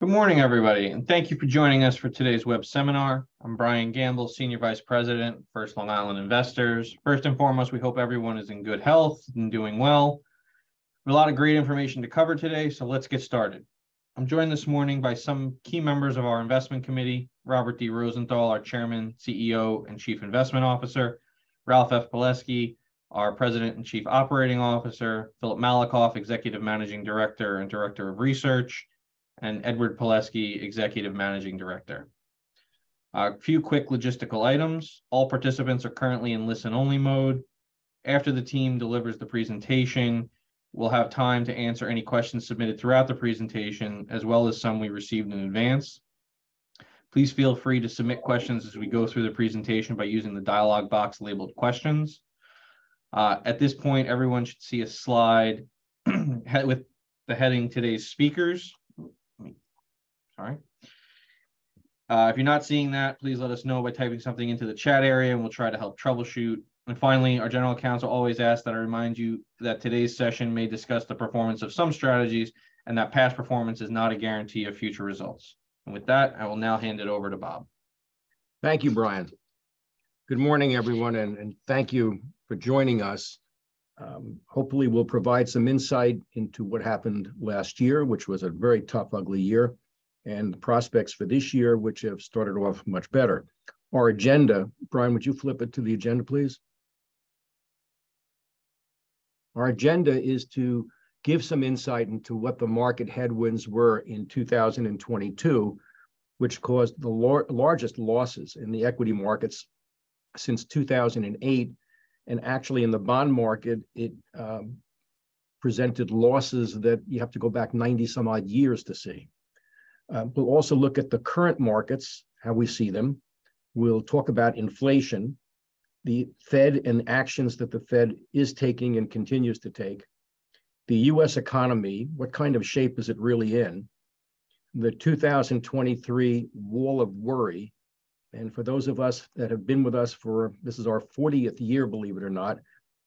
Good morning, everybody, and thank you for joining us for today's web seminar. I'm Brian Gamble, Senior Vice President, First Long Island Investors. First and foremost, we hope everyone is in good health and doing well. We have a lot of great information to cover today, so let's get started. I'm joined this morning by some key members of our investment committee: Robert D. Rosenthal, our Chairman, CEO, and Chief Investment Officer; Ralph F. Poleski, our President and Chief Operating Officer; Philip Malakoff, Executive Managing Director and Director of Research; and Edward Puleski, Executive Managing Director. A few quick logistical items. All participants are currently in listen-only mode. After the team delivers the presentation, we'll have time to answer any questions submitted throughout the presentation, as well as some we received in advance. Please feel free to submit questions as we go through the presentation by using the dialog box labeled questions. At this point, everyone should see a slide with the heading "Today's Speakers." If you're not seeing that, please let us know by typing something into the chat area and we'll try to help troubleshoot. And finally, our general counsel always asks that I remind you that today's session may discuss the performance of some strategies and that past performance is not a guarantee of future results. And with that, I will now hand it over to Bob. Thank you, Brian. Good morning, everyone, and thank you for joining us. Hopefully we'll provide some insight into what happened last year, which was a very tough, ugly year, and the prospects for this year, which have started off much better. Our agenda, Brian, would you flip it to the agenda, please? Our agenda is to give some insight into what the market headwinds were in 2022, which caused the largest losses in the equity markets since 2008. And actually in the bond market, it presented losses that you have to go back 90 some odd years to see. We'll also look at the current markets, how we see them. We'll talk about inflation, the Fed and actions that the Fed is taking and continues to take, the US economy, what kind of shape is it really in, the 2023 wall of worry. And for those of us that have been with us for, this is our 40th year, believe it or not,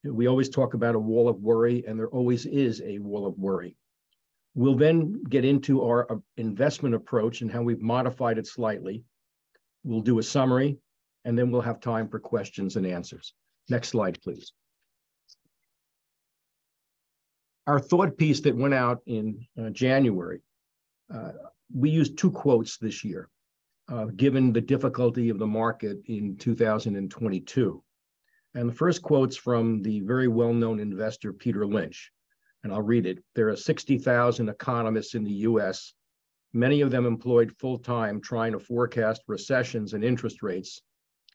we always talk about a wall of worry, and there always is a wall of worry. We'll then get into our investment approach and how we've modified it slightly. We'll do a summary, and then we'll have time for questions and answers. Next slide, please. Our thought piece that went out in January, we used two quotes this year, given the difficulty of the market in 2022. And the first quote's from the very well-known investor, Peter Lynch. And I'll read it. There are 60,000 economists in the US, many of them employed full-time trying to forecast recessions and interest rates.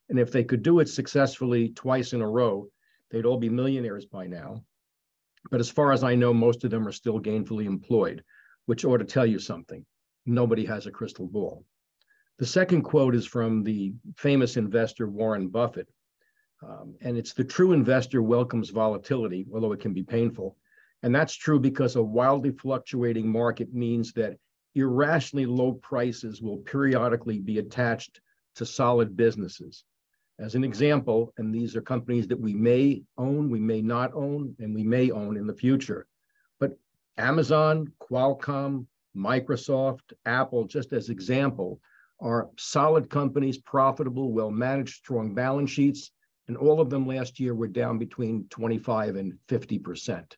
And if they could do it successfully twice in a row, they'd all be millionaires by now. But as far as I know, most of them are still gainfully employed, which ought to tell you something. Nobody has a crystal ball. The second quote is from the famous investor, Warren Buffett. And it's, "The true investor welcomes volatility, although it can be painful. And that's true because a wildly fluctuating market means that irrationally low prices will periodically be attached to solid businesses." As an example, and these are companies that we may own, we may not own, and we may own in the future, but Amazon, Qualcomm, Microsoft, Apple, just as example, are solid companies, profitable, well-managed, strong balance sheets, and all of them last year were down between 25 and 50%.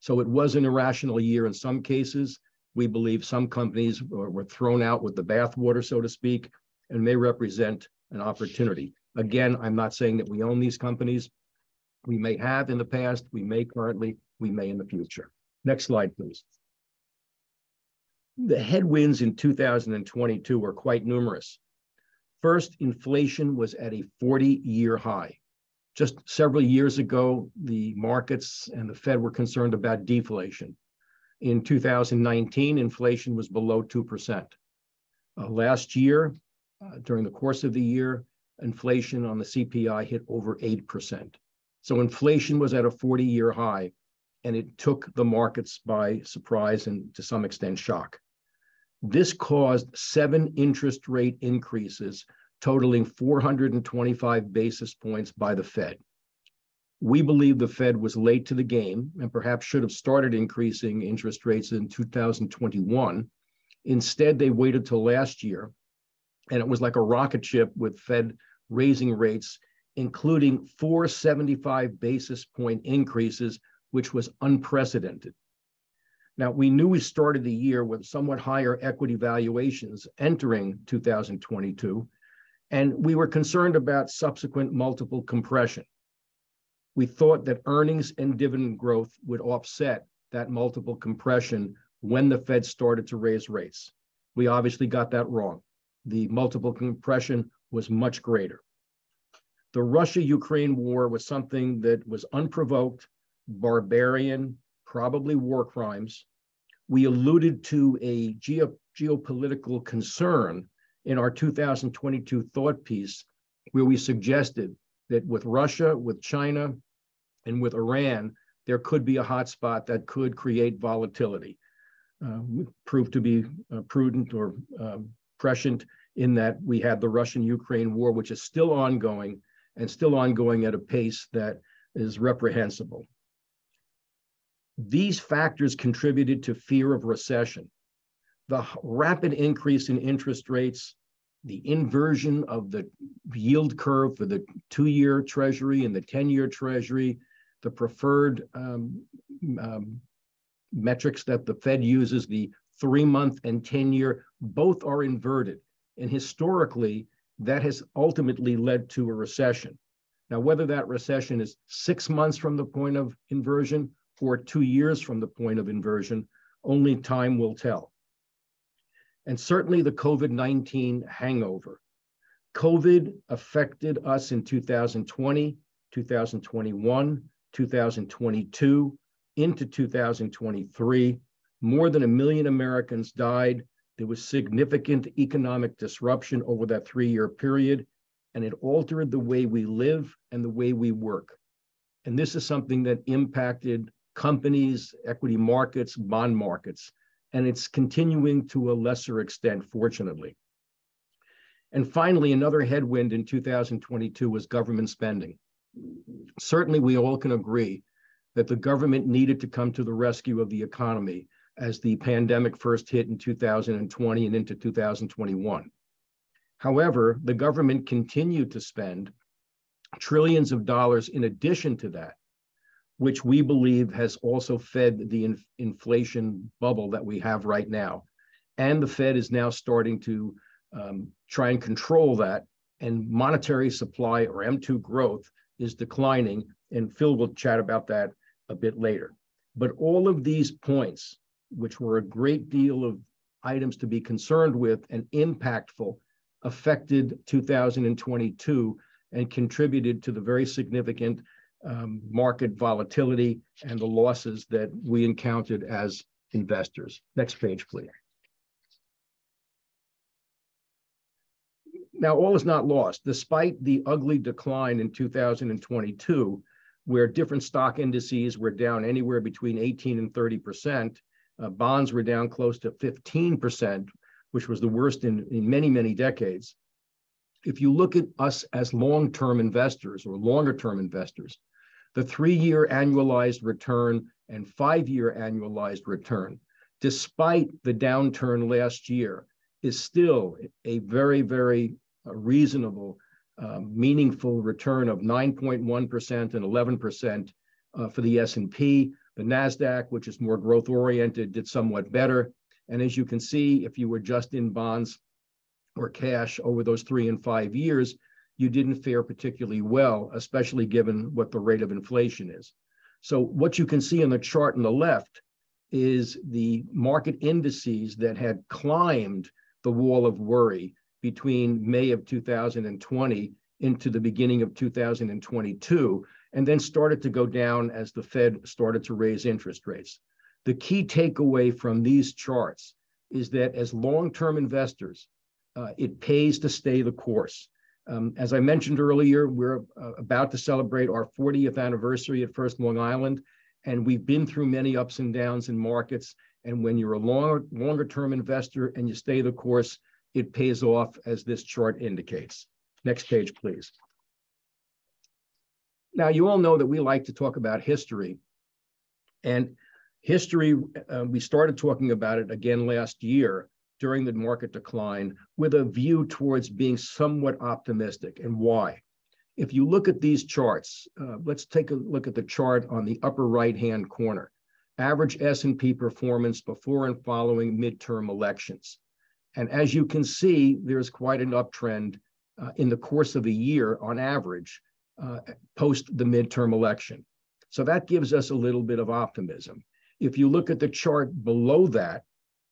So it was an irrational year in some cases. We believe some companies were thrown out with the bathwater, so to speak, and may represent an opportunity. Again, I'm not saying that we own these companies. We may have in the past, we may currently, we may in the future. Next slide, please. The headwinds in 2022 were quite numerous. First, inflation was at a 40-year high. Just several years ago, the markets and the Fed were concerned about deflation. In 2019, inflation was below 2%. Last year, during the course of the year, inflation on the CPI hit over 8%. So inflation was at a 40-year high, and it took the markets by surprise and to some extent shock. This caused 7 interest rate increases totaling 425 basis points by the Fed. We believe the Fed was late to the game and perhaps should have started increasing interest rates in 2021 Instead, they waited till last year, and it was like a rocket ship with Fed raising rates, including 475 basis point increases, which was unprecedented. Now, we knew we started the year with somewhat higher equity valuations entering 2022, and we were concerned about subsequent multiple compression. We thought that earnings and dividend growth would offset that multiple compression when the Fed started to raise rates. We obviously got that wrong. The multiple compression was much greater. The Russia-Ukraine war was something that was unprovoked, barbarian, probably war crimes. We alluded to a geopolitical concern in our 2022 thought piece, where we suggested that with Russia, with China, and with Iran, there could be a hotspot that could create volatility. Proved to be prudent or prescient in that we had the Russian-Ukraine war, which is still ongoing, and still ongoing at a pace that is reprehensible. These factors contributed to fear of recession. The rapid increase in interest rates, the inversion of the yield curve for the two-year Treasury and the 10-year Treasury, the preferred metrics that the Fed uses, the three-month and 10-year, both are inverted. And historically, that has ultimately led to a recession. Now, whether that recession is 6 months from the point of inversion or 2 years from the point of inversion, only time will tell. And certainly the COVID-19 hangover. COVID affected us in 2020, 2021, 2022, into 2023. More than 1 million Americans died. There was significant economic disruption over that three-year period, and it altered the way we live and the way we work. And this is something that impacted companies, equity markets, bond markets, and it's continuing to a lesser extent, fortunately. And finally, another headwind in 2022 was government spending. Certainly, we all can agree that the government needed to come to the rescue of the economy as the pandemic first hit in 2020 and into 2021. However, the government continued to spend trillions of dollars in addition to that, which we believe has also fed the inflation bubble that we have right now. And the Fed is now starting to try and control that, and monetary supply, or M2 growth, is declining, and Phil will chat about that a bit later. But all of these points, which were a great deal of items to be concerned with and impactful, affected 2022 and contributed to the very significant market volatility and the losses that we encountered as investors. Next page, please. Now, all is not lost. Despite the ugly decline in 2022, where different stock indices were down anywhere between 18 and 30%, bonds were down close to 15%, which was the worst in many, many decades. If you look at us as long-term investors or longer-term investors, the three-year annualized return and five-year annualized return, despite the downturn last year, is still a very, very reasonable, meaningful return of 9.1% and 11% for the S&P. The NASDAQ, which is more growth-oriented, did somewhat better. And as you can see, if you were just in bonds or cash over those 3 and 5 years, you didn't fare particularly well, especially given what the rate of inflation is. So what you can see in the chart on the left is the market indices that had climbed the wall of worry between May of 2020 into the beginning of 2022, and then started to go down as the Fed started to raise interest rates. The key takeaway from these charts is that as long-term investors, it pays to stay the course. As I mentioned earlier, we're about to celebrate our 40th anniversary at First Long Island, and we've been through many ups and downs in markets. And when you're a longer-term investor and you stay the course, it pays off, as this chart indicates. Next page, please. Now, you all know that we like to talk about history. And history, we started talking about it again last year, during the market decline with a view towards being somewhat optimistic. And why? If you look at these charts, let's take a look at the chart on the upper right-hand corner. Average S&P performance before and following midterm elections. And as you can see, there's quite an uptrend in the course of a year on average post the midterm election. So that gives us a little bit of optimism. If you look at the chart below that,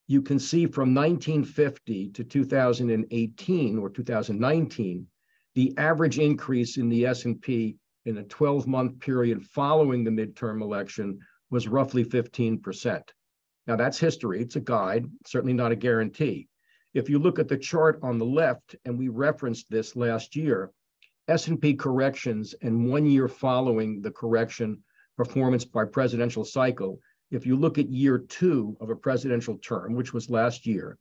you can see from 1950 to 2018 or 2019, the average increase in the S&P in a 12-month period following the midterm election was roughly 15%. Now that's history, it's a guide, certainly not a guarantee. If you look at the chart on the left, and we referenced this last year, S&P corrections and 1 year following the correction performance by presidential cycle, if you look at year 2 of a presidential term, which was last year,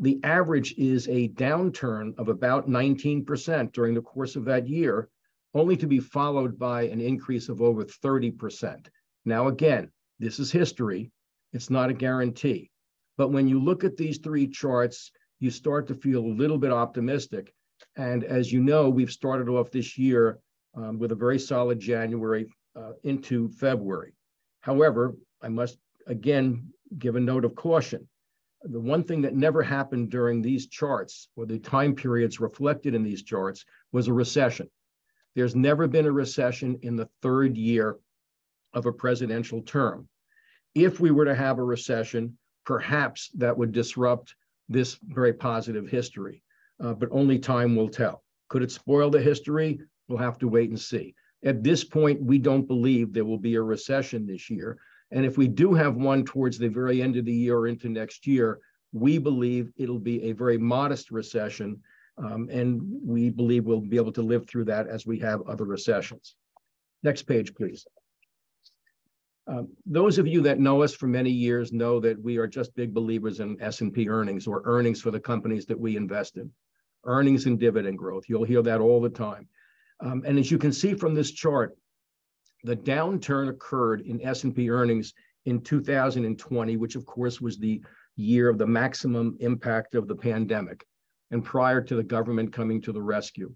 the average is a downturn of about 19% during the course of that year, only to be followed by an increase of over 30%. Now again, this is history, it's not a guarantee. But when you look at these three charts, you start to feel a little bit optimistic. And as you know, we've started off this year with a very solid January into February. However, I must again give a note of caution. The one thing that never happened during these charts or the time periods reflected in these charts was a recession. There's never been a recession in the third year of a presidential term. If we were to have a recession, perhaps that would disrupt this very positive history, but only time will tell. Could it spoil the history? We'll have to wait and see. At this point, we don't believe there will be a recession this year. And if we do have one towards the very end of the year or into next year, we believe it'll be a very modest recession. And we believe we'll be able to live through that as we have other recessions. Next page, please. Those of you that know us for many years know that we are just big believers in S&P earnings or earnings for the companies that we invest in. Earnings and dividend growth, you'll hear that all the time. And as you can see from this chart, the downturn occurred in S&P earnings in 2020, which of course was the year of the maximum impact of the pandemic and prior to the government coming to the rescue.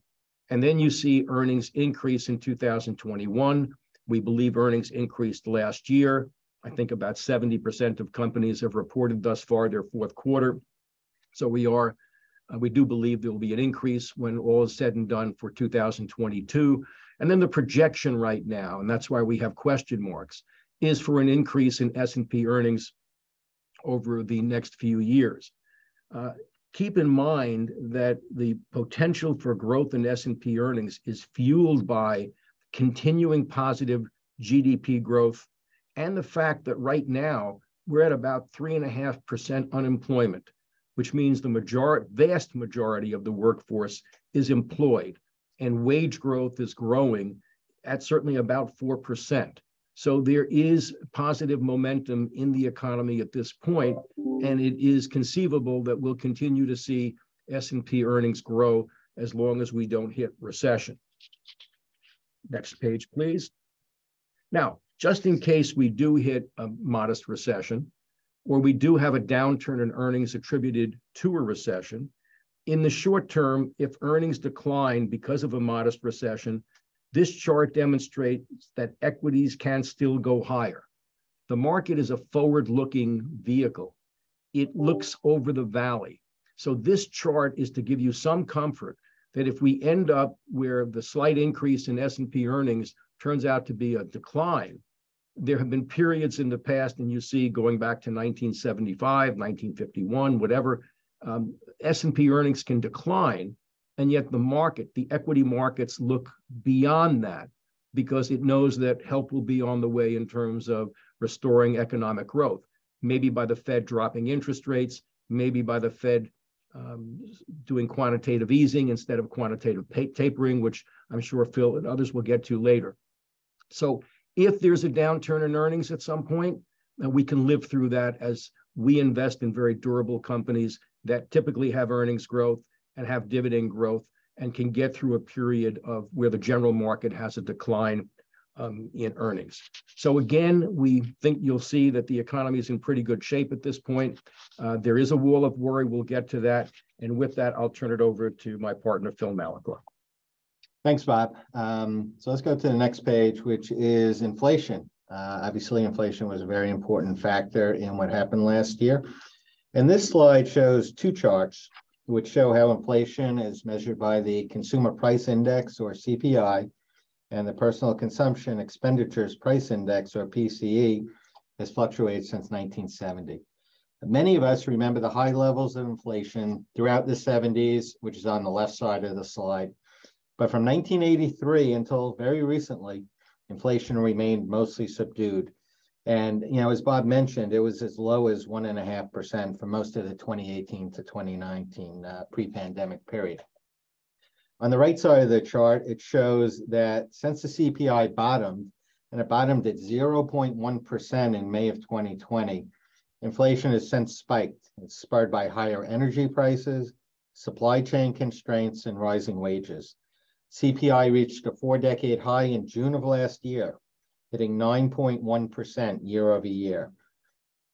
And then you see earnings increase in 2021. We believe earnings increased last year. I think about 70% of companies have reported thus far their fourth quarter. So we do believe there will be an increase when all is said and done for 2022. And then the projection right now, and that's why we have question marks, is for an increase in S&P earnings over the next few years. Keep in mind that the potential for growth in S&P earnings is fueled by continuing positive GDP growth and the fact that right now we're at about 3.5% unemployment, which means the vast majority of the workforce is employed. And wage growth is growing at certainly about 4%. So there is positive momentum in the economy at this point, and it is conceivable that we'll continue to see S&P earnings grow as long as we don't hit recession. Next page, please. Now, just in case we do hit a modest recession, or we do have a downturn in earnings attributed to a recession, in the short term, if earnings decline because of a modest recession, this chart demonstrates that equities can still go higher. The market is a forward-looking vehicle. It looks over the valley. So this chart is to give you some comfort that if we end up where the slight increase in S&P earnings turns out to be a decline, there have been periods in the past, and you see going back to 1975, 1951, whatever, S&P earnings can decline, and yet the equity markets look beyond that because it knows that help will be on the way in terms of restoring economic growth, maybe by the Fed dropping interest rates, maybe by the Fed doing quantitative easing instead of quantitative tapering, which I'm sure Phil and others will get to later. So if there's a downturn in earnings at some point, we can live through that as we invest in very durable companies that typically have earnings growth and have dividend growth and can get through a period of where the general market has a decline in earnings. So again, we think you'll see that the economy is in pretty good shape at this point. There is a wall of worry. We'll get to that. And with that, I'll turn it over to my partner, Phil Malakoff. Thanks, Bob. So let's go to the next page, which is inflation. Obviously, inflation was a very important factor in what happened last year. And this slide shows two charts which show how inflation is measured by the Consumer Price Index, or CPI, and the Personal Consumption Expenditures Price Index, or PCE, has fluctuated since 1970. Many of us remember the high levels of inflation throughout the 70s, which is on the left side of the slide. But from 1983 until very recently, inflation remained mostly subdued. And, you know, as Bob mentioned, it was as low as 1.5% for most of the 2018 to 2019 pre-pandemic period. On the right side of the chart, it shows that since the CPI bottomed, and it bottomed at 0.1% in May of 2020, inflation has since spiked. It's spurred by higher energy prices, supply chain constraints, and rising wages. CPI reached a four-decade high in June of last year, hitting 9.1% year over year.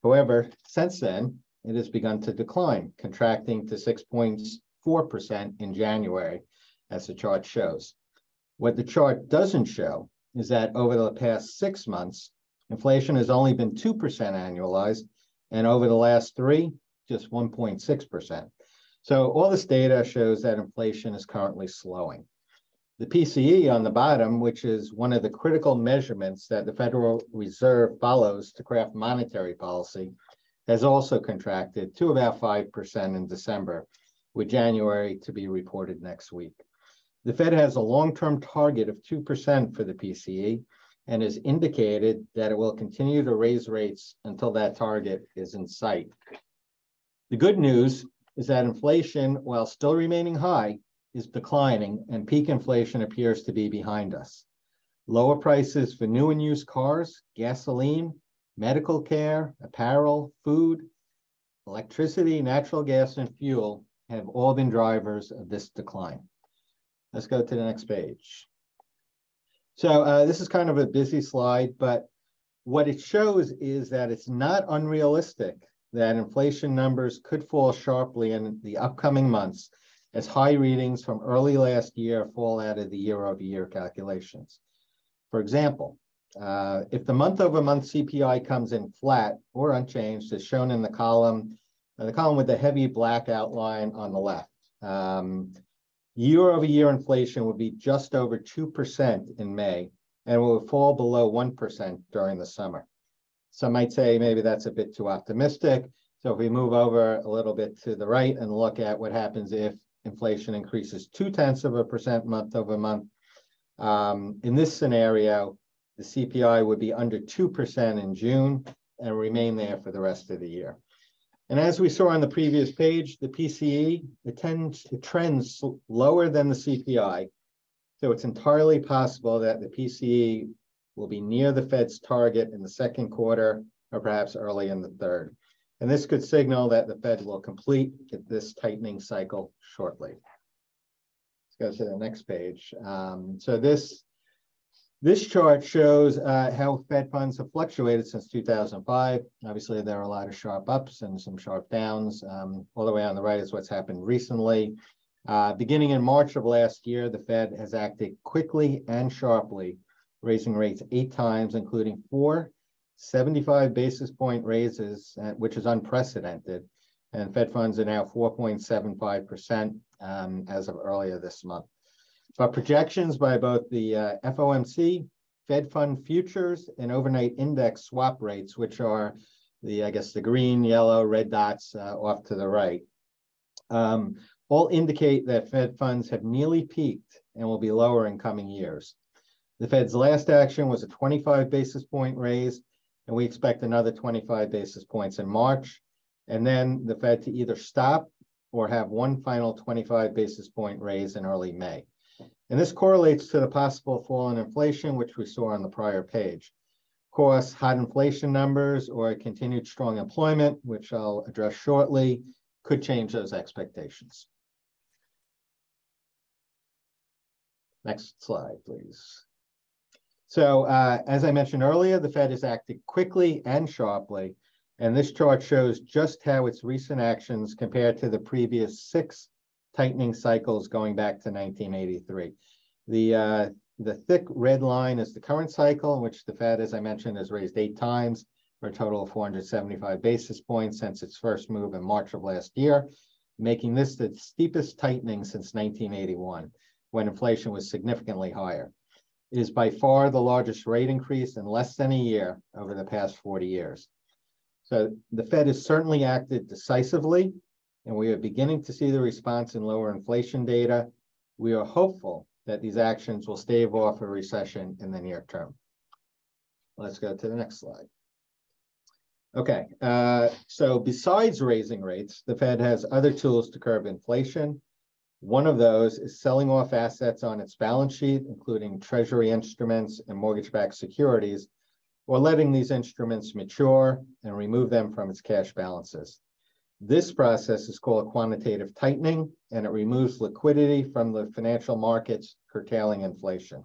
However, since then, it has begun to decline, contracting to 6.4% in January, as the chart shows. What the chart doesn't show is that over the past 6 months, inflation has only been 2% annualized, and over the last three, just 1.6%. So all this data shows that inflation is currently slowing. The PCE on the bottom, which is one of the critical measurements that the Federal Reserve follows to craft monetary policy, has also contracted to about 5% in December, with January to be reported next week. The Fed has a long-term target of 2% for the PCE and has indicated that it will continue to raise rates until that target is in sight. The good news is that inflation, while still remaining high, is declining, and peak inflation appears to be behind us. Lower prices for new and used cars, gasoline, medical care, apparel, food, electricity, natural gas, and fuel have all been drivers of this decline. Let's go to the next page. So this is kind of a busy slide, but what it shows is that it's not unrealistic that inflation numbers could fall sharply in the upcoming months, as high readings from early last year fall out of the year-over-year calculations. For example, if the month-over-month CPI comes in flat or unchanged, as shown in the column with the heavy black outline on the left, year-over-year inflation would be just over 2% in May, and will fall below 1% during the summer. Some might say maybe that's a bit too optimistic. So if we move over a little bit to the right and look at what happens if inflation increases 0.2% month over month. In this scenario, the CPI would be under 2% in June and remain there for the rest of the year. And as we saw on the previous page, the PCE, it trends lower than the CPI. So it's entirely possible that the PCE will be near the Fed's target in the second quarter, or perhaps early in the third. And this could signal that the Fed will complete this tightening cycle shortly. Let's go to the next page. So this chart shows how Fed funds have fluctuated since 2005. Obviously, there are a lot of sharp ups and some sharp downs. All the way on the right is what's happened recently. Beginning in March of last year, the Fed has acted quickly and sharply, raising rates 8 times, including 4 75 basis point raises, which is unprecedented, and Fed funds are now 4.75% as of earlier this month. But projections by both the FOMC, Fed fund futures, and overnight index swap rates, which are the, I guess, the green, yellow, red dots off to the right, all indicate that Fed funds have nearly peaked and will be lower in coming years. The Fed's last action was a 25 basis point raise, and we expect another 25 basis points in March, and then the Fed to either stop or have one final 25 basis point raise in early May. And this correlates to the possible fall in inflation, which we saw on the prior page. Of course, hot inflation numbers or continued strong employment, which I'll address shortly, could change those expectations. Next slide, please. So as I mentioned earlier, the Fed has acted quickly and sharply, and this chart shows just how its recent actions compared to the previous 6 tightening cycles going back to 1983. The thick red line is the current cycle, in which the Fed, as I mentioned, has raised 8 times for a total of 475 basis points since its first move in March of last year, making this the steepest tightening since 1981, when inflation was significantly higher. It is by far the largest rate increase in less than a year over the past 40 years. So the Fed has certainly acted decisively, and we are beginning to see the response in lower inflation data. We are hopeful that these actions will stave off a recession in the near term. Let's go to the next slide. Okay, so besides raising rates, the Fed has other tools to curb inflation. One of those is selling off assets on its balance sheet, including treasury instruments and mortgage-backed securities, or letting these instruments mature and remove them from its cash balances. This process is called quantitative tightening, and it removes liquidity from the financial markets, curtailing inflation.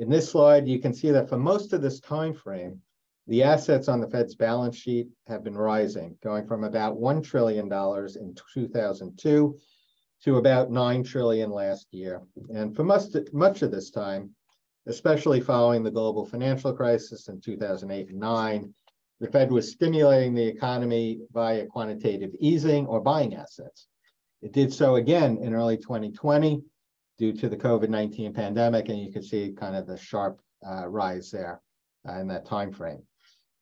In this slide, you can see that for most of this time frame, the assets on the Fed's balance sheet have been rising, going from about $1 trillion in 2002 to about $9 trillion last year. And for much of this time, especially following the global financial crisis in 2008 and 2009, the Fed was stimulating the economy via quantitative easing or buying assets. It did so again in early 2020 due to the COVID-19 pandemic, and you can see kind of the sharp rise there in that time frame.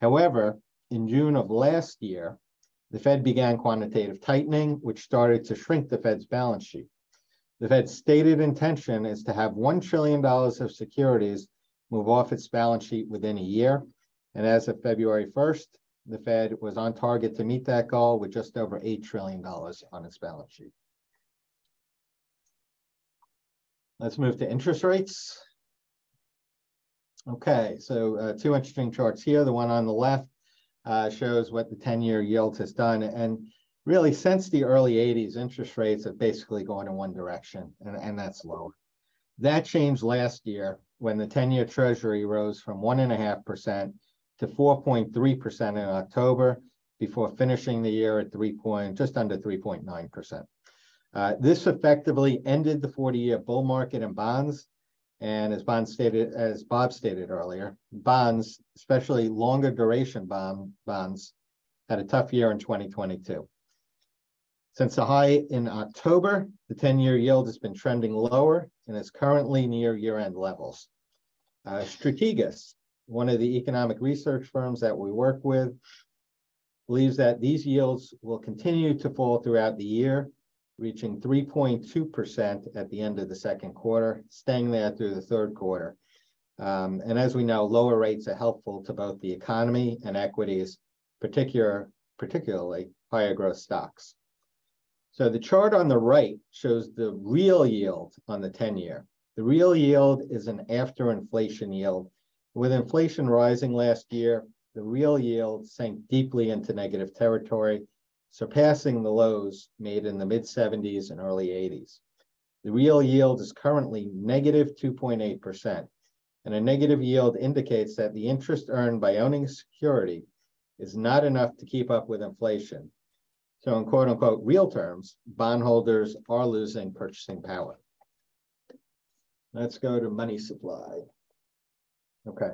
However, in June of last year, the Fed began quantitative tightening, which started to shrink the Fed's balance sheet. The Fed's stated intention is to have $1 trillion of securities move off its balance sheet within a year. And as of February 1st, the Fed was on target to meet that goal with just over $8 trillion on its balance sheet. Let's move to interest rates. Okay, so 2 interesting charts here. The one on the left shows what the 10-year yield has done. And really, since the early 80s, interest rates have basically gone in one direction, and that's lower. That changed last year when the 10-year Treasury rose from 1.5% to 4.3% in October, before finishing the year at just under 3.9%. This effectively ended the 40-year bull market in bonds. And as Bob stated earlier, bonds, especially longer duration bonds, had a tough year in 2022. Since the high in October, the 10-year yield has been trending lower and is currently near year-end levels. Strategas, one of the economic research firms that we work with, believes that these yields will continue to fall throughout the year, reaching 3.2% at the end of the second quarter, staying there through the third quarter. And as we know, lower rates are helpful to both the economy and equities, particularly higher growth stocks. So the chart on the right shows the real yield on the 10-year. The real yield is an after inflation yield. With inflation rising last year, the real yield sank deeply into negative territory, surpassing the lows made in the mid-70s and early 80s. The real yield is currently negative 2.8%, and a negative yield indicates that the interest earned by owning security is not enough to keep up with inflation. So in quote-unquote real terms, bondholders are losing purchasing power. Let's go to money supply. Okay.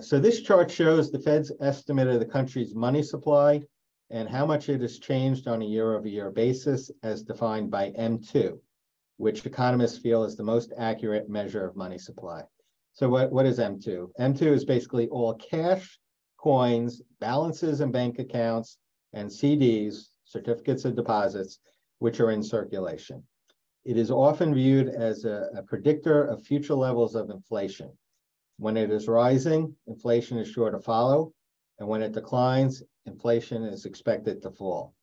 So this chart shows the Fed's estimate of the country's money supply and how much it has changed on a year-over-year basis as defined by M2, which economists feel is the most accurate measure of money supply. So what is M2? M2 is basically all cash, coins, balances in bank accounts, and CDs, certificates of deposits, which are in circulation. It is often viewed as a predictor of future levels of inflation. When it is rising, inflation is sure to follow, and when it declines, inflation is expected to fall.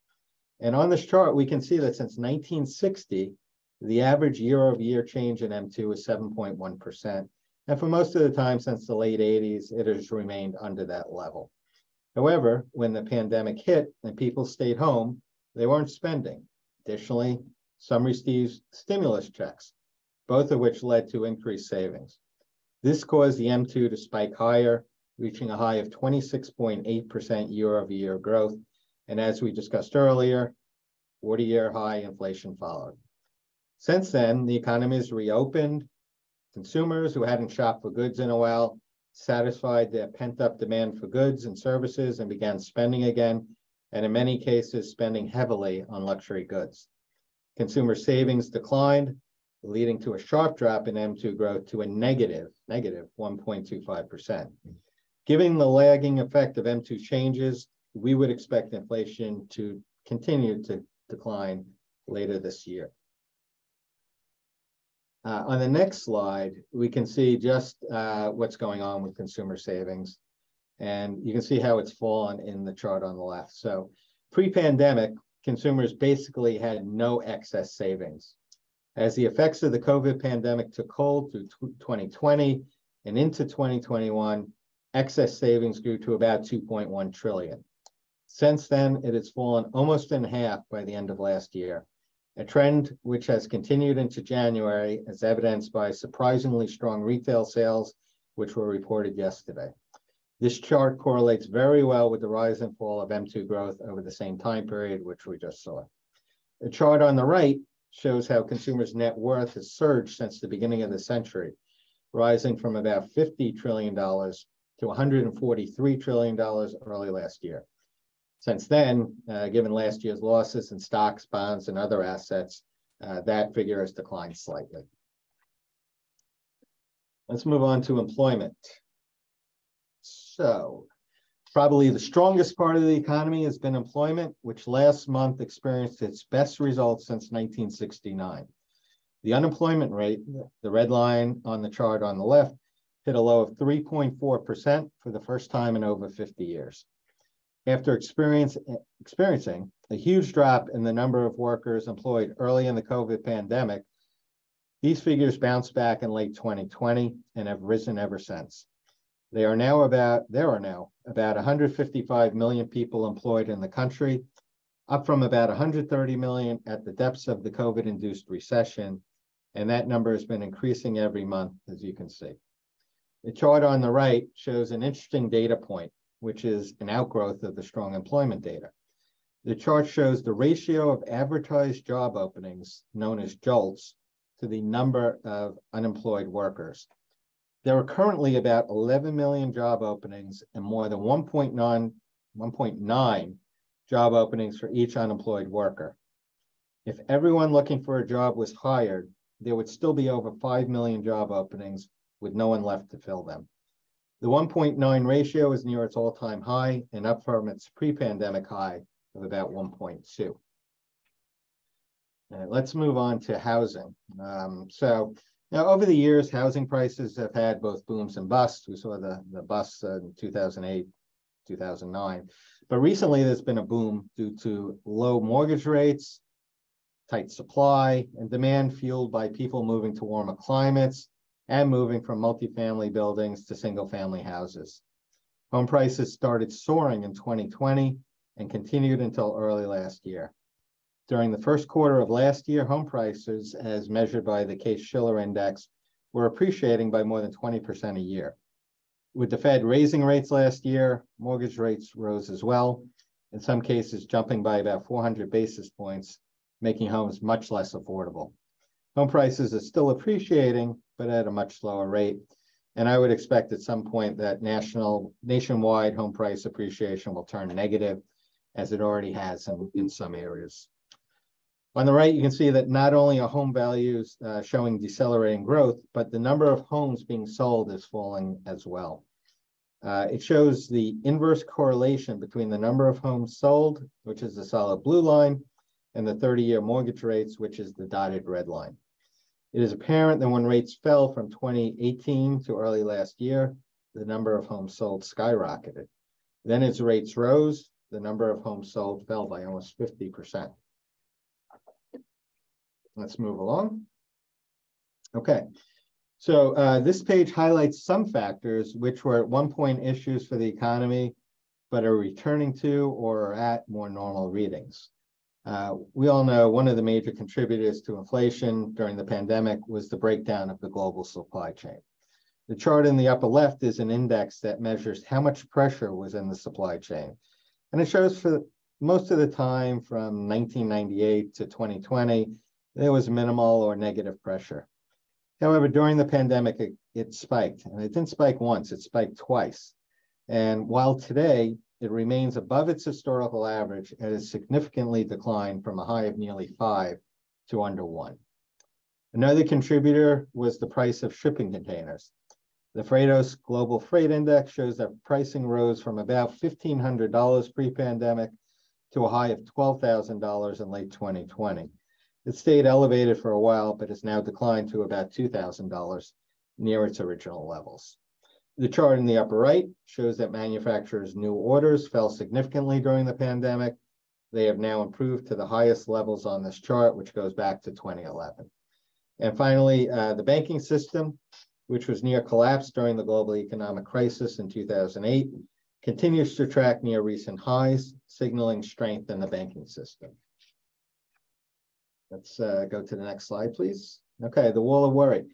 And on this chart, we can see that since 1960, the average year-over-year change in M2 is 7.1%. And for most of the time since the late 80s, it has remained under that level. However, when the pandemic hit and people stayed home, they weren't spending. Additionally, some received stimulus checks, both of which led to increased savings. This caused the M2 to spike higher, reaching a high of 26.8% year-over-year growth. And as we discussed earlier, 40-year high inflation followed. Since then, the economy has reopened. Consumers who hadn't shopped for goods in a while satisfied their pent-up demand for goods and services and began spending again, and in many cases, spending heavily on luxury goods. Consumer savings declined, leading to a sharp drop in M2 growth to a negative 1.25%. Given the lagging effect of M2 changes, we would expect inflation to continue to decline later this year. On the next slide, we can see just what's going on with consumer savings. And you can see how it's fallen in the chart on the left. So pre-pandemic, consumers basically had no excess savings. As the effects of the COVID pandemic took hold through 2020 and into 2021, excess savings grew to about 2.1 trillion. Since then, it has fallen almost in half by the end of last year, a trend which has continued into January, as evidenced by surprisingly strong retail sales, which were reported yesterday. This chart correlates very well with the rise and fall of M2 growth over the same time period, which we just saw. The chart on the right shows how consumers' net worth has surged since the beginning of the century, rising from about $50 trillion to $143 trillion early last year. Since then, given last year's losses in stocks, bonds, and other assets, that figure has declined slightly. Let's move on to employment. So, probably the strongest part of the economy has been employment, which last month experienced its best results since 1969. The unemployment rate, the red line on the chart on the left, hit a low of 3.4% for the first time in over 50 years. After experiencing a huge drop in the number of workers employed early in the COVID pandemic, these figures bounced back in late 2020 and have risen ever since. There are now about 155 million people employed in the country, up from about 130 million at the depths of the COVID-induced recession, and that number has been increasing every month, as you can see. The chart on the right shows an interesting data point, which is an outgrowth of the strong employment data. The chart shows the ratio of advertised job openings, known as JOLTS, to the number of unemployed workers. There are currently about 11 million job openings and more than 1.9 job openings for each unemployed worker. If everyone looking for a job was hired, there would still be over 5 million job openings with no one left to fill them. The 1.9 ratio is near its all-time high and up from its pre-pandemic high of about 1.2. Let's move on to housing. Now, over the years, housing prices have had both booms and busts. We saw the bust in 2008, 2009. But recently, there's been a boom due to low mortgage rates, tight supply, and demand fueled by people moving to warmer climates and moving from multifamily buildings to single-family houses. Home prices started soaring in 2020 and continued until early last year. During the first quarter of last year, home prices, as measured by the Case-Shiller index, were appreciating by more than 20% a year. With the Fed raising rates last year, mortgage rates rose as well, in some cases jumping by about 400 basis points, making homes much less affordable. Home prices are still appreciating, but at a much slower rate. And I would expect at some point that nationwide home price appreciation will turn negative, as it already has in some areas. On the right, you can see that not only are home values showing decelerating growth, but the number of homes being sold is falling as well. It shows the inverse correlation between the number of homes sold, which is the solid blue line, and the 30-year mortgage rates, which is the dotted red line. It is apparent that when rates fell from 2018 to early last year, the number of homes sold skyrocketed. Then as rates rose, the number of homes sold fell by almost 50%. Let's move along. Okay, so this page highlights some factors which were at one point issues for the economy, but are returning to or are at more normal readings. We all know one of the major contributors to inflation during the pandemic was the breakdown of the global supply chain. The chart in the upper left is an index that measures how much pressure was in the supply chain. And it shows for most of the time from 1998 to 2020, there was minimal or negative pressure. However, during the pandemic, it spiked. And it didn't spike once, it spiked twice. And while today, it remains above its historical average, it has significantly declined from a high of nearly 5 to under 1. Another contributor was the price of shipping containers. The Freightos Global Freight Index shows that pricing rose from about $1,500 pre-pandemic to a high of $12,000 in late 2020. It stayed elevated for a while, but has now declined to about $2,000 near its original levels. The chart in the upper right shows that manufacturers' new orders fell significantly during the pandemic. They have now improved to the highest levels on this chart, which goes back to 2011. And finally, the banking system, which was near collapse during the global economic crisis in 2008, continues to track near recent highs, signaling strength in the banking system. Let's go to the next slide, please. Okay, the wall of worry.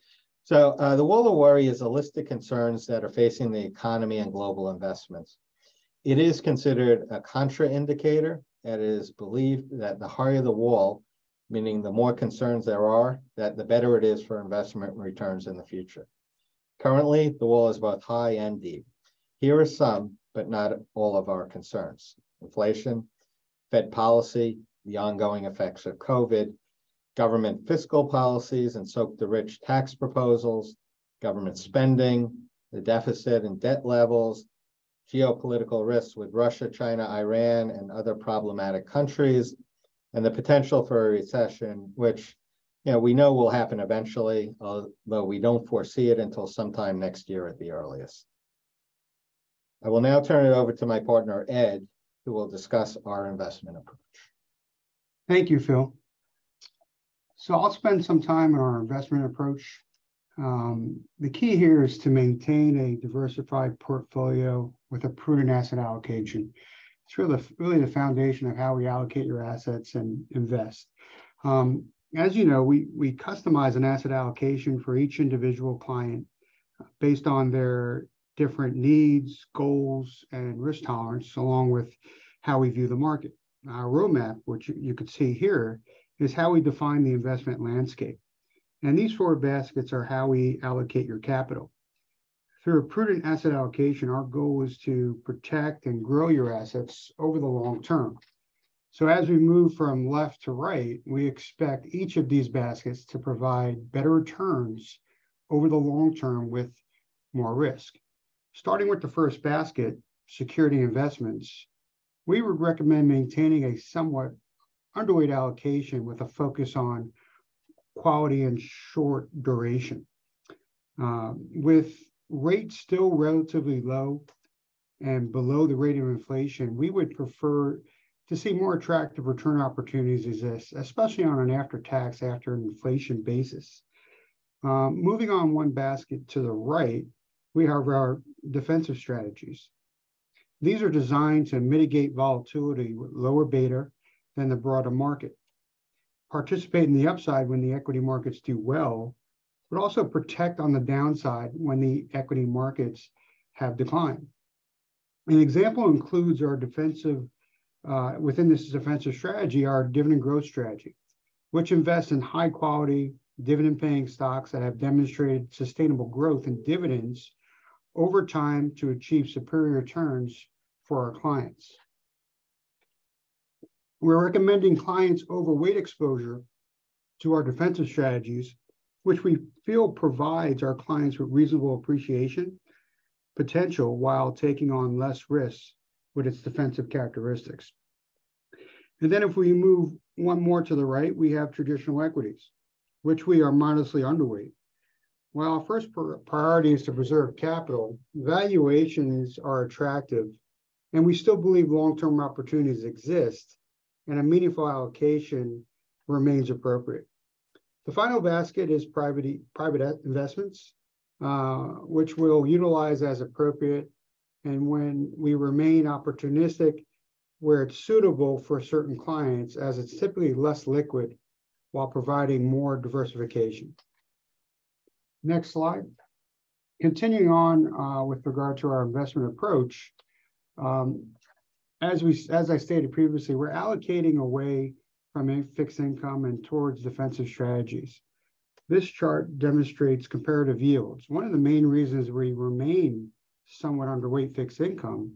So the wall of worry is a list of concerns that are facing the economy and global investments. It is considered a contra indicator, and it is believed that the higher the wall, meaning the more concerns there are, that the better it is for investment returns in the future. Currently, the wall is both high and deep. Here are some, but not all of our concerns: inflation, Fed policy, the ongoing effects of COVID, government fiscal policies and soak the rich tax proposals, government spending, the deficit and debt levels, geopolitical risks with Russia, China, Iran, and other problematic countries, and the potential for a recession, which we know will happen eventually, although we don't foresee it until sometime next year at the earliest. I will now turn it over to my partner, Ed, who will discuss our investment approach. Thank you, Phil. So I'll spend some time on our investment approach. The key here is to maintain a diversified portfolio with a prudent asset allocation. It's really the foundation of how we allocate your assets and invest. As you know, we customize an asset allocation for each individual client based on their different needs, goals, and risk tolerance, along with how we view the market. Our roadmap, which you could see here, is how we define the investment landscape. And these four baskets are how we allocate your capital. Through a prudent asset allocation, our goal is to protect and grow your assets over the long term. So as we move from left to right, we expect each of these baskets to provide better returns over the long term with more risk. Starting with the first basket, security investments, we would recommend maintaining a somewhat underweight allocation with a focus on quality and short duration. With rates still relatively low and below the rate of inflation, we would prefer to see more attractive return opportunities exist, especially on an after-tax, after-inflation basis. Moving on one basket to the right, we have our defensive strategies. These are designed to mitigate volatility with lower beta than the broader market, participate in the upside when the equity markets do well, but also protect on the downside when the equity markets have declined. An example includes our defensive, within this defensive strategy, our dividend growth strategy, which invests in high quality dividend paying stocks that have demonstrated sustainable growth in dividends over time to achieve superior returns for our clients. We're recommending clients overweight exposure to our defensive strategies, which we feel provides our clients with reasonable appreciation potential while taking on less risks with its defensive characteristics. And then if we move one more to the right, we have traditional equities, which we are modestly underweight. While our first priority is to preserve capital, valuations are attractive, and we still believe long-term opportunities exist, and a meaningful allocation remains appropriate. The final basket is private investments, which we'll utilize as appropriate, and when we remain opportunistic where it's suitable for certain clients, as it's typically less liquid while providing more diversification. Next slide. continuing on with regard to our investment approach, as I stated previously, we're allocating away from fixed income and towards defensive strategies. This chart demonstrates comparative yields. One of the main reasons we remain somewhat underweight fixed income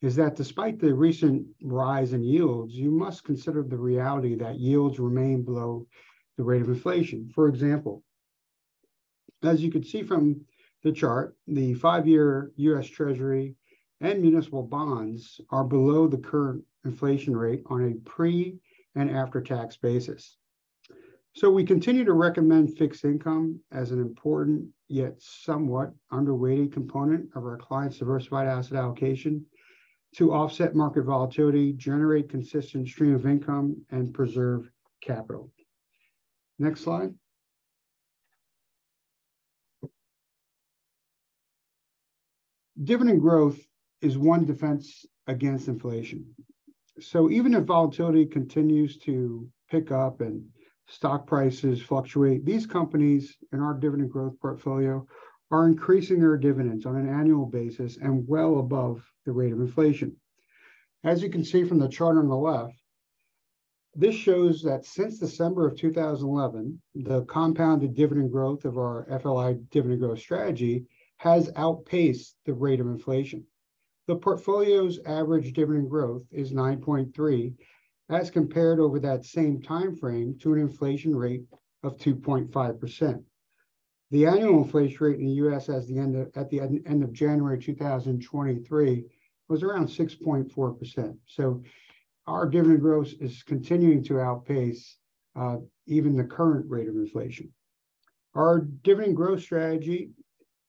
is that despite the recent rise in yields, you must consider the reality that yields remain below the rate of inflation. For example, as you can see from the chart, the 5-year US Treasury and municipal bonds are below the current inflation rate on a pre- and after-tax basis. So we continue to recommend fixed income as an important yet somewhat underweighted component of our clients' diversified asset allocation to offset market volatility, generate consistent stream of income, and preserve capital. Next slide. Dividend growth is one defense against inflation. So even if volatility continues to pick up and stock prices fluctuate, these companies in our dividend growth portfolio are increasing their dividends on an annual basis and well above the rate of inflation. As you can see from the chart on the left, this shows that since December of 2011, the compounded dividend growth of our FLI dividend growth strategy has outpaced the rate of inflation. The portfolio's average dividend growth is 9.3 as compared over that same time frame to an inflation rate of 2.5%. The annual inflation rate in the U.S. at the end of January 2023 was around 6.4%. So our dividend growth is continuing to outpace even the current rate of inflation. Our dividend growth strategy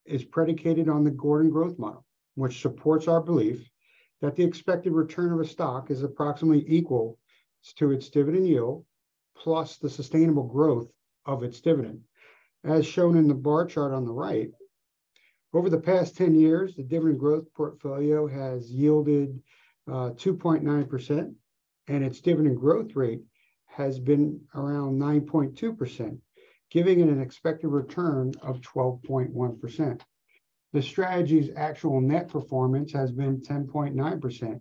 is predicated on the Gordon growth model, which supports our belief that the expected return of a stock is approximately equal to its dividend yield plus the sustainable growth of its dividend. As shown in the bar chart on the right, over the past 10 years, the dividend growth portfolio has yielded 2.9%, and its dividend growth rate has been around 9.2%, giving it an expected return of 12.1%. The strategy's actual net performance has been 10.9%,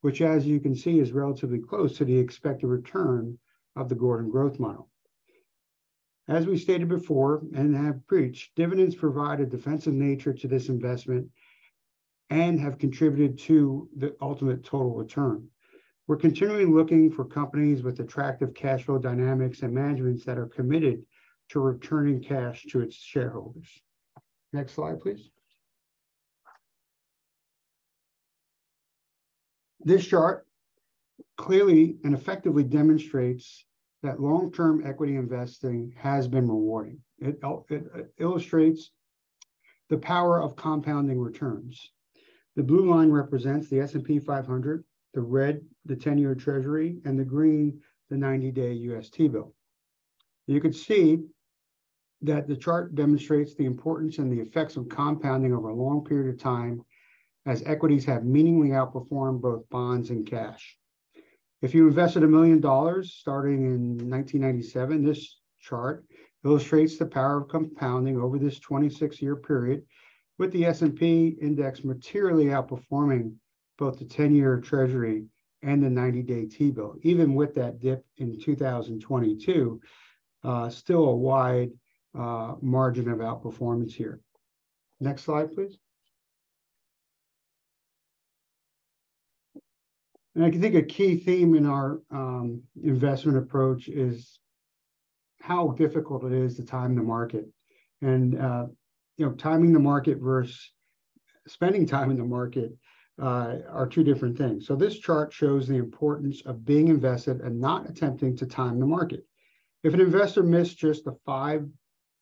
which, as you can see, is relatively close to the expected return of the Gordon growth model. As we stated before and have preached, dividends provide a defensive nature to this investment and have contributed to the ultimate total return. We're continually looking for companies with attractive cash flow dynamics and managements that are committed to returning cash to its shareholders. Next slide, please. This chart clearly and effectively demonstrates that long-term equity investing has been rewarding. It illustrates the power of compounding returns. The blue line represents the S&P 500, the red, the 10-year Treasury, and the green, the 90-day U.S. T-bill. You can see that the chart demonstrates the importance and the effects of compounding over a long period of time, as equities have meaningfully outperformed both bonds and cash. If you invested $1 million starting in 1997, this chart illustrates the power of compounding over this 26-year period, with the S&P index materially outperforming both the 10-year Treasury and the 90-day T-bill, even with that dip in 2022, still a wide margin of outperformance here. Next slide, please. And I think a key theme in our investment approach is how difficult it is to time the market, and timing the market versus spending time in the market are two different things. So this chart shows the importance of being invested and not attempting to time the market. If an investor missed just the 5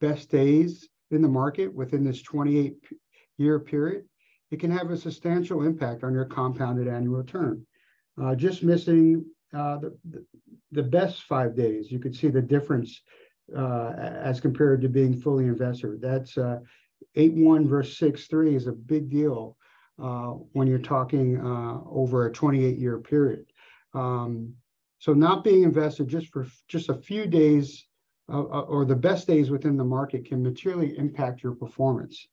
best days in the market within this 28-year period, it can have a substantial impact on your compounded annual return. Just missing the best 5 days, you could see the difference as compared to being fully invested. That's 8-1 versus 6-3 is a big deal when you're talking over a 28-year period. So not being invested just for just a few days or the best days within the market can materially impact your performance.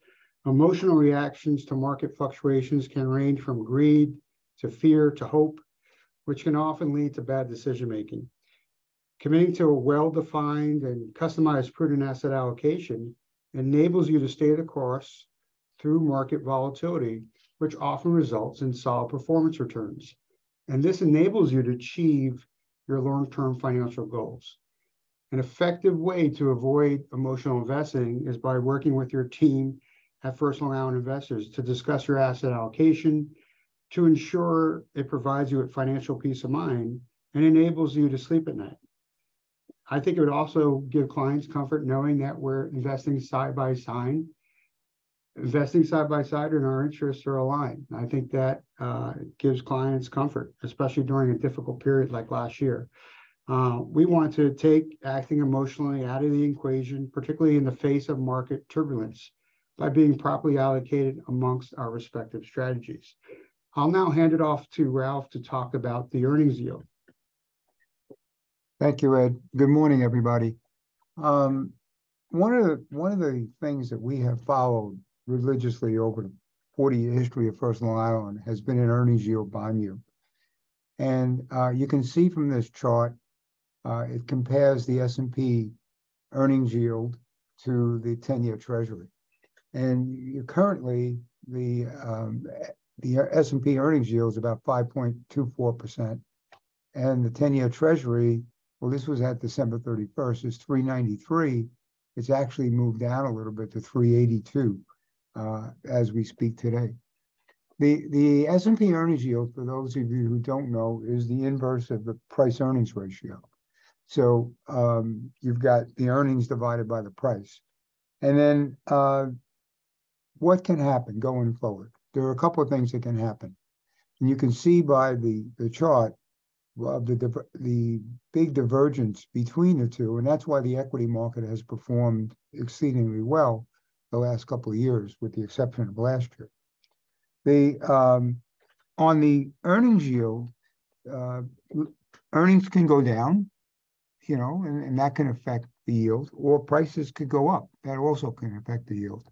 Emotional reactions to market fluctuations can range from greed to fear to hope, which can often lead to bad decision-making. Committing to a well-defined and customized prudent asset allocation enables you to stay the course through market volatility, which often results in solid performance returns. And this enables you to achieve your long-term financial goals. An effective way to avoid emotional investing is by working with your team at First Long Island Investors to discuss your asset allocation to ensure it provides you with financial peace of mind and enables you to sleep at night. I think it would also give clients comfort knowing that we're investing side by side. Investing side by side and our interests are aligned. I think that gives clients comfort, especially during a difficult period like last year. We want to take acting emotionally out of the equation, particularly in the face of market turbulence, by being properly allocated amongst our respective strategies. I'll now hand it off to Ralph to talk about the earnings yield. Thank you, Ed. Good morning, everybody. One of the things that we have followed religiously over the 40-year history of First Long Island has been an earnings yield bond yield. And you can see from this chart, it compares the S&P earnings yield to the 10-year Treasury. And currently, the S&P earnings yield is about 5.24%. And the 10-year Treasury, well, this was at December 31st, is 3.93%. It's actually moved down a little bit to 3.82% as we speak today. The S&P earnings yield, for those of you who don't know, is the inverse of the price-earnings ratio. So you've got the earnings divided by the price. And then what can happen going forward? There are a couple of things that can happen. And you can see by the chart of the big divergence between the two, and that's why the equity market has performed exceedingly well the last couple of years, with the exception of last year. On the earnings yield, earnings can go down, you know, and that can affect the yield, or prices could go up. That also can affect the yield.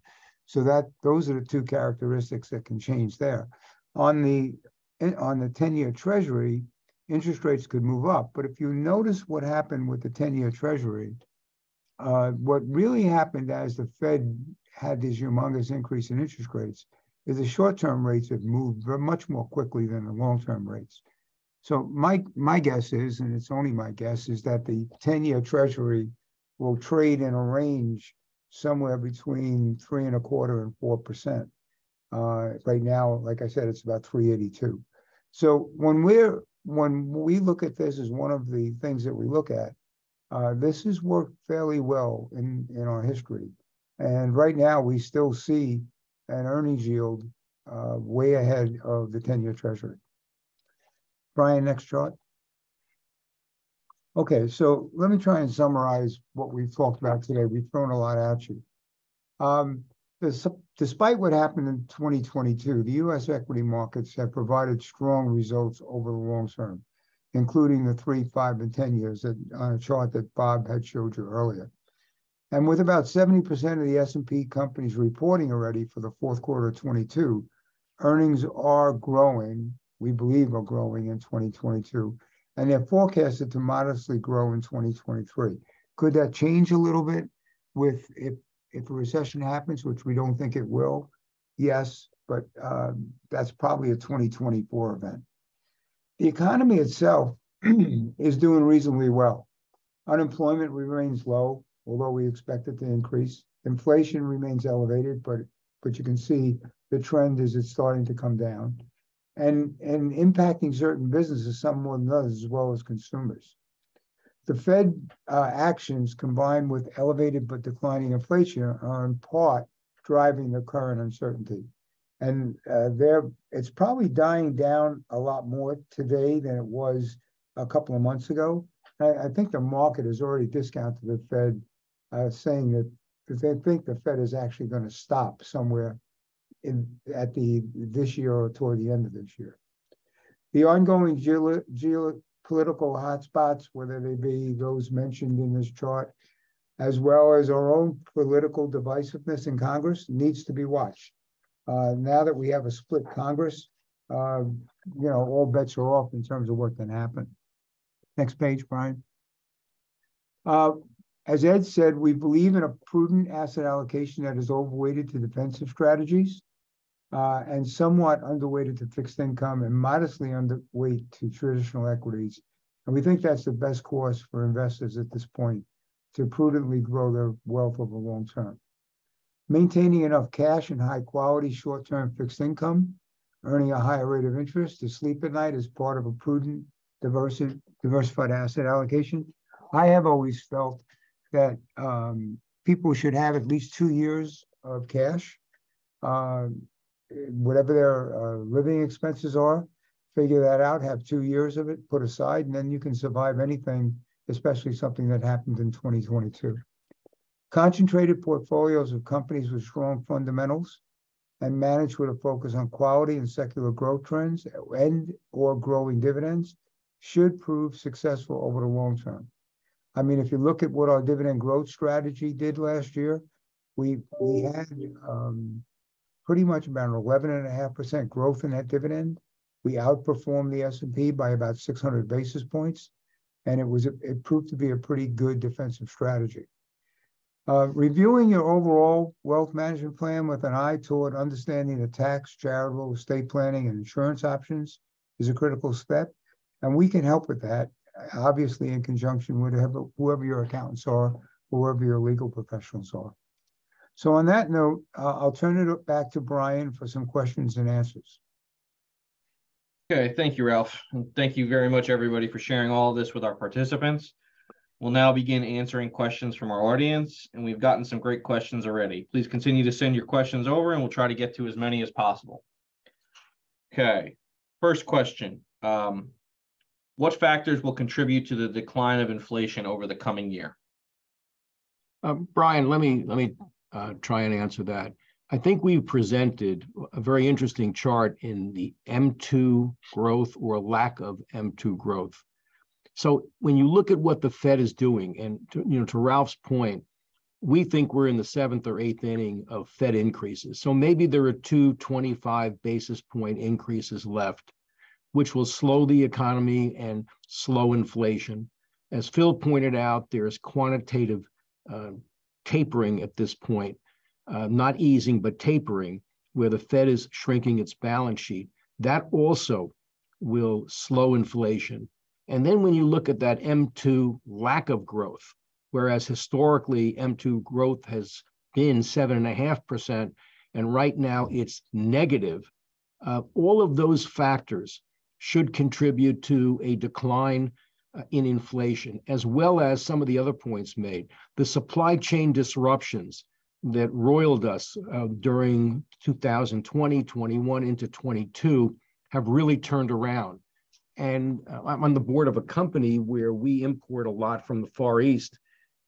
So those are the two characteristics that can change there. On the 10-year Treasury, interest rates could move up. But if you notice what happened with the 10-year Treasury, what really happened as the Fed had this humongous increase in interest rates is the short-term rates have moved much more quickly than the long-term rates. So my guess is, and it's only my guess, is that the 10-year Treasury will trade in a range somewhere between 3.25% and 4%. Right now, like I said, it's about 3.82%. So when we look at this as one of the things that we look at, this has worked fairly well in our history. And right now, we still see an earnings yield way ahead of the 10-year Treasury. Brian, next chart. Okay, so let me try and summarize what we've talked about today. We've thrown a lot at you. Despite what happened in 2022, the U.S. equity markets have provided strong results over the long term, including the 3, 5, and 10 years that, on a chart that Bob had showed you earlier. And with about 70% of the S&P companies reporting already for the fourth quarter of 22, earnings are growing, we believe are growing in 2022, and they're forecasted to modestly grow in 2023. Could that change a little bit with if a recession happens, which we don't think it will? Yes, but that's probably a 2024 event. The economy itself is doing reasonably well. Unemployment remains low, although we expect it to increase. Inflation remains elevated, but you can see the trend is it's starting to come down. And impacting certain businesses, some more than others, as well as consumers. The Fed actions, combined with elevated but declining inflation, are in part driving the current uncertainty. And it's probably dying down a lot more today than it was a couple of months ago. I think the market has already discounted the Fed, saying that they think the Fed is actually going to stop somewhere this year or toward the end of this year. The ongoing geopolitical hotspots, whether they be those mentioned in this chart, as well as our own political divisiveness in Congress, needs to be watched. Now that we have a split Congress, you know, all bets are off in terms of what can happen. Next page, Brian. As Ed said, we believe in a prudent asset allocation that is overweighted to defensive strategies and somewhat underweighted to fixed income and modestly underweight to traditional equities. And we think that's the best course for investors at this point to prudently grow their wealth over the long term. Maintaining enough cash and high quality short-term fixed income, earning a higher rate of interest to sleep at night is part of a prudent, diversified asset allocation. I have always felt that people should have at least 2 years of cash, whatever their living expenses are, figure that out, have 2 years of it put aside, and then you can survive anything, especially something that happened in 2022. Concentrated portfolios of companies with strong fundamentals and managed with a focus on quality and secular growth trends and or growing dividends should prove successful over the long term. I mean, if you look at what our dividend growth strategy did last year, we had pretty much about 11.5% growth in that dividend. We outperformed the S&P by about 600 basis points, and it proved to be a pretty good defensive strategy. Reviewing your overall wealth management plan with an eye toward understanding the tax, charitable, estate planning, and insurance options is a critical step, and we can help with that, obviously in conjunction with whoever your accountants are, whoever your legal professionals are. So on that note, I'll turn it back to Brian for some questions and answers. Okay, thank you, Ralph. And thank you very much, everybody, for sharing all of this with our participants. We'll now begin answering questions from our audience, and we've gotten some great questions already. Please continue to send your questions over, and we'll try to get to as many as possible. Okay, first question. What factors will contribute to the decline of inflation over the coming year? Brian, let me try and answer that. I think we presented a very interesting chart in the M2 growth or lack of M2 growth. So when you look at what the Fed is doing, and to Ralph's point, we think we're in the 7th or 8th inning of Fed increases. So maybe there are 2 25 basis point increases left, which will slow the economy and slow inflation. As Phil pointed out, there's quantitative tapering at this point. Not easing, but tapering, where the Fed is shrinking its balance sheet. That also will slow inflation. And then when you look at that M2 lack of growth, whereas historically M2 growth has been 7.5%, and right now it's negative, all of those factors should contribute to a decline in inflation, as well as some of the other points made. The supply chain disruptions that roiled us during 2020, 21 into 22 have really turned around. And I'm on the board of a company where we import a lot from the Far East,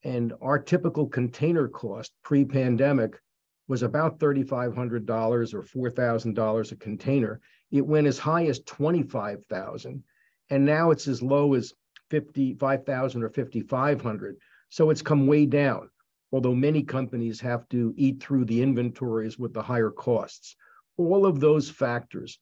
and our typical container cost pre-pandemic was about $3,500 or $4,000 a container. It went as high as $25,000, and now it's as low as $55,000 or $5,500. So it's come way down, although many companies have to eat through the inventories with the higher costs. All of those factors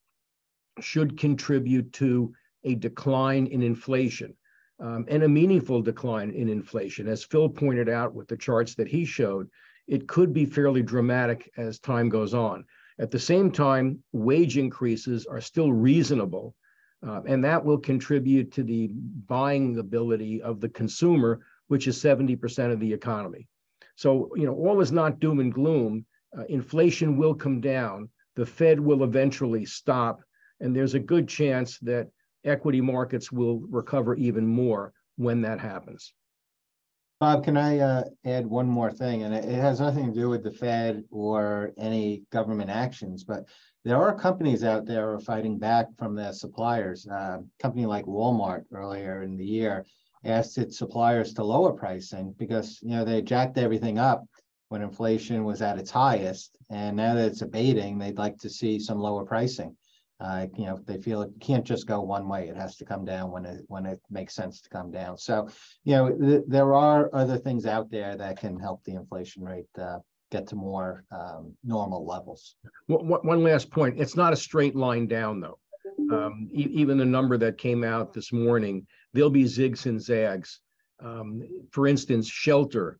should contribute to a decline in inflation, and a meaningful decline in inflation. As Phil pointed out with the charts that he showed, it could be fairly dramatic as time goes on. At the same time, wage increases are still reasonable, and that will contribute to the buying ability of the consumer, which is 70% of the economy. So, all is not doom and gloom. Inflation will come down. The Fed will eventually stop. And there's a good chance that equity markets will recover even more when that happens. Bob, can I add one more thing? And it has nothing to do with the Fed or any government actions, but there are companies out there who are fighting back from their suppliers. A company like Walmart earlier in the year asked its suppliers to lower pricing because they jacked everything up when inflation was at its highest, and now that it's abating, they'd like to see some lower pricing. You know, they feel it can't just go one way. It has to come down when it makes sense to come down. So, you know, there are other things out there that can help the inflation rate get to more normal levels. One last point. It's not a straight line down, though. Even the number that came out this morning, there'll be zigs and zags. For instance, shelter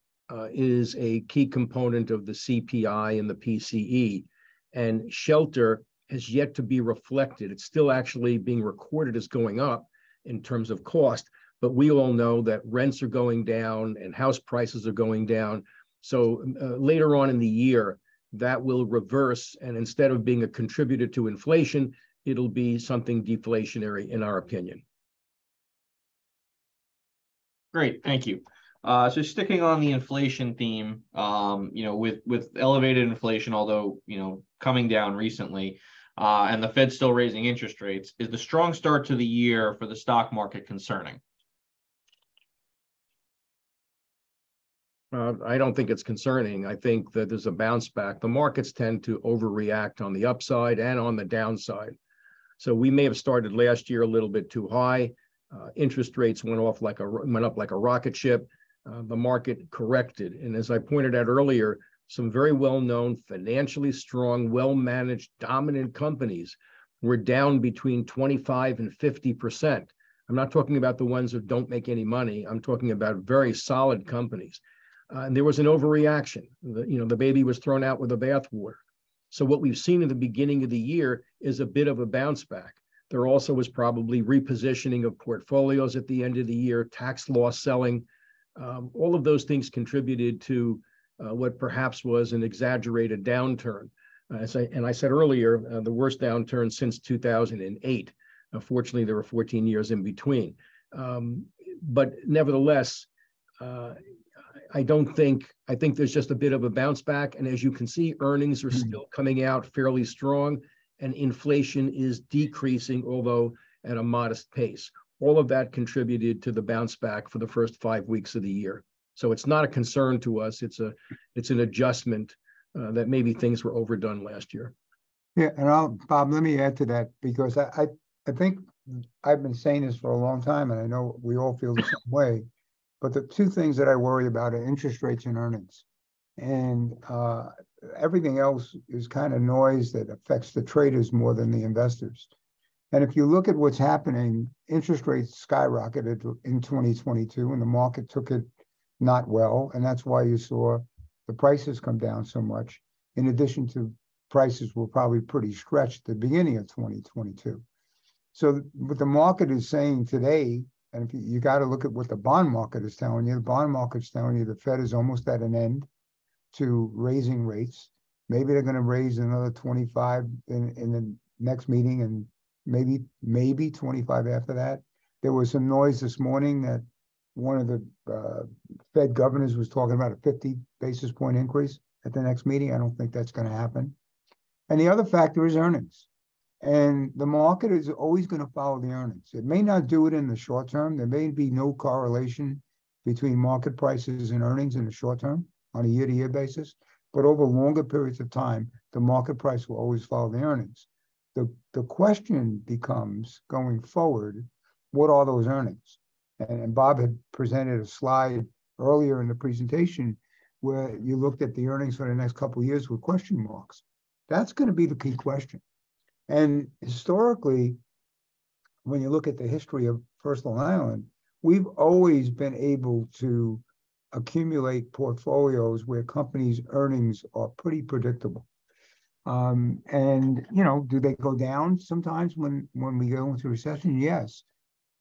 is a key component of the CPI and the PCE, and shelter has yet to be reflected. It's still actually being recorded as going up in terms of cost, but we all know that rents are going down and house prices are going down. So later on in the year, that will reverse, and instead of being a contributor to inflation, it'll be something deflationary in our opinion. Great, thank you. So sticking on the inflation theme, you know, with elevated inflation, although, you know, coming down recently, and the Fed still raising interest rates, is the strong start to the year for the stock market concerning? I don't think it's concerning. I think that there's a bounce back. The markets tend to overreact on the upside and on the downside. So we may have started last year a little bit too high. Interest rates went up like a rocket ship. The market corrected. And as I pointed out earlier, some very well-known, financially strong, well-managed, dominant companies were down between 25 and 50%. I'm not talking about the ones that don't make any money. I'm talking about very solid companies. And there was an overreaction. The baby was thrown out with the bathwater. So what we've seen in the beginning of the year is a bit of a bounce back. There also was probably repositioning of portfolios at the end of the year, tax loss selling. All of those things contributed to what perhaps was an exaggerated downturn. And I said earlier, the worst downturn since 2008. Fortunately, there were 14 years in between. But nevertheless, I think there's just a bit of a bounce back. And as you can see, earnings are still coming out fairly strong, and inflation is decreasing, although at a modest pace. All of that contributed to the bounce back for the first 5 weeks of the year. So it's not a concern to us. It's an adjustment that maybe things were overdone last year. Yeah, and Bob, let me add to that, because I think I've been saying this for a long time, and I know we all feel the same way. But the two things that I worry about are interest rates and earnings. And everything else is kind of noise that affects the traders more than the investors. And if you look at what's happening, interest rates skyrocketed in 2022, and the market took it not well. And that's why you saw the prices come down so much. In addition to prices were probably pretty stretched at the beginning of 2022. So what the market is saying today, and if you got to look at what the bond market is telling you. The bond market's telling you the Fed is almost at an end to raising rates. Maybe they're going to raise another 25 in the next meeting, and maybe 25 after that. There was some noise this morning that one of the Fed governors was talking about a 50 basis point increase at the next meeting. I don't think that's going to happen. And the other factor is earnings. And the market is always going to follow the earnings. It may not do it in the short term. There may be no correlation between market prices and earnings in the short term on a year-to-year basis. But over longer periods of time, the market price will always follow the earnings. The question becomes, going forward, what are those earnings? And Bob had presented a slide earlier in the presentation where you looked at the earnings for the next couple of years with question marks. That's going to be the key question. And historically, when you look at the history of First Long Island, we've always been able to accumulate portfolios where companies' earnings are pretty predictable. And, you know, do they go down sometimes when we go into recession? Yes.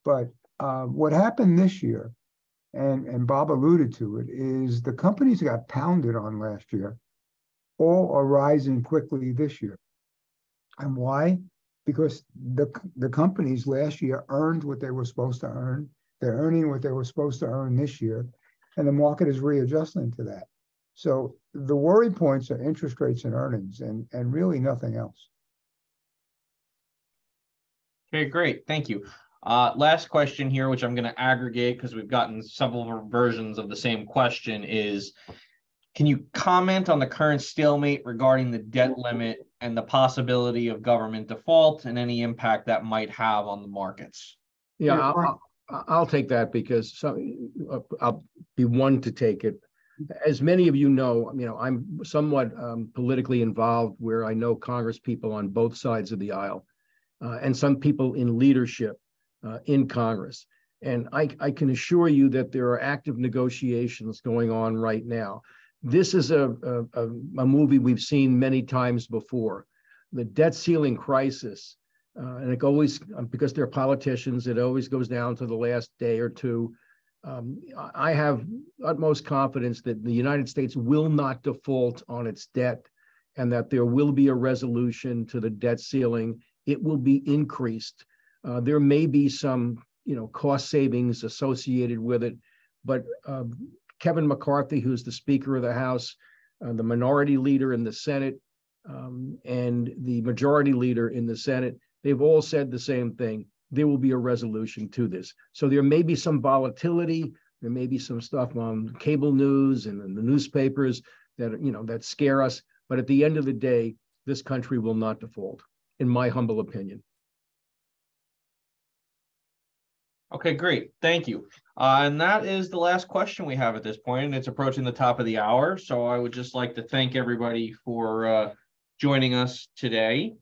But what happened this year, and Bob alluded to it, is the companies that got pounded on last year all are rising quickly this year. And why? Because the companies last year earned what they were supposed to earn. They're earning what they were supposed to earn this year, and the market is readjusting to that. So the worry points are interest rates and earnings, and really nothing else. Okay, great. Thank you. Last question here, which I'm going to aggregate because we've gotten several versions of the same question, is can you comment on the current stalemate regarding the debt limit and the possibility of government default and any impact that might have on the markets. Yeah, I'll take that because I'll be one to take it. As many of you know, I'm somewhat politically involved where I know Congress people on both sides of the aisle and some people in leadership in Congress. And I can assure you that there are active negotiations going on right now. This is a movie we've seen many times before. The debt ceiling crisis, and it always, because they're politicians, it always goes down to the last day or two. I have utmost confidence that the United States will not default on its debt and that there will be a resolution to the debt ceiling. It will be increased. There may be some, you know, cost savings associated with it, but Kevin McCarthy, who's the Speaker of the House, the minority leader in the Senate, and the majority leader in the Senate, they've all said the same thing. There will be a resolution to this. So there may be some volatility. There may be some stuff on cable news and in the newspapers that, you know, that scare us. But at the end of the day, this country will not default, in my humble opinion. Okay, great. Thank you. And that is the last question we have at this point, and it's approaching the top of the hour. So I would just like to thank everybody for joining us today.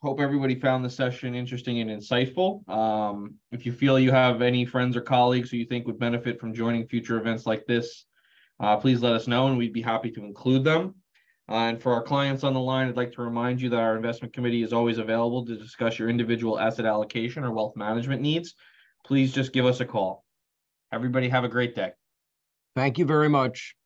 Hope everybody found the session interesting and insightful. If you feel you have any friends or colleagues who you think would benefit from joining future events like this, please let us know, and we'd be happy to include them. And for our clients on the line, I'd like to remind you that our investment committee is always available to discuss your individual asset allocation or wealth management needs. Please just give us a call. Everybody have a great day. Thank you very much.